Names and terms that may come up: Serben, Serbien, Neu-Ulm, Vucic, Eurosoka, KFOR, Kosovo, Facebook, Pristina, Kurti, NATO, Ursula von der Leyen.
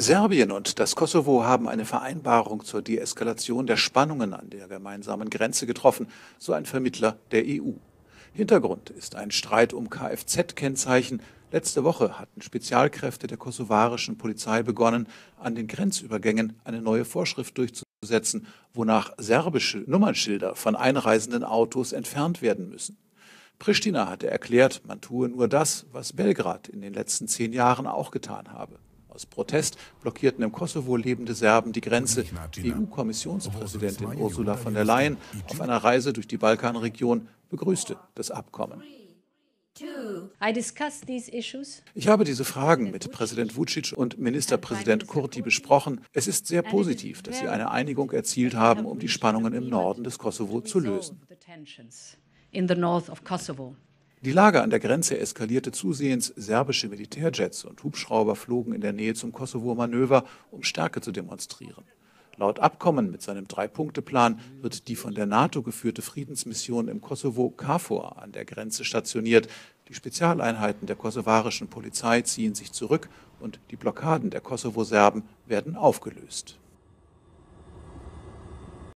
Serbien und das Kosovo haben eine Vereinbarung zur Deeskalation der Spannungen an der gemeinsamen Grenze getroffen, so ein Vermittler der EU. Hintergrund ist ein Streit um Kfz-Kennzeichen. Letzte Woche hatten Spezialkräfte der kosovarischen Polizei begonnen, an den Grenzübergängen eine neue Vorschrift durchzusetzen, wonach serbische Nummernschilder von einreisenden Autos entfernt werden müssen. Pristina hatte erklärt, man tue nur das, was Belgrad in den letzten 10 Jahren auch getan habe. Aus Protest blockierten im Kosovo lebende Serben die Grenze. EU-Kommissionspräsidentin Ursula von der Leyen auf einer Reise durch die Balkanregion begrüßte das Abkommen. Ich habe diese Fragen mit Präsident Vucic und Ministerpräsident Kurti besprochen. Es ist sehr positiv, dass sie eine Einigung erzielt haben, um die Spannungen im Norden des Kosovo zu lösen. Die Lage an der Grenze eskalierte zusehends. Serbische Militärjets und Hubschrauber flogen in der Nähe zum Kosovo-Manöver, um Stärke zu demonstrieren. Laut Abkommen mit seinem 3-Punkte-Plan wird die von der NATO geführte Friedensmission im Kosovo KFOR an der Grenze stationiert. Die Spezialeinheiten der kosovarischen Polizei ziehen sich zurück und die Blockaden der Kosovo-Serben werden aufgelöst.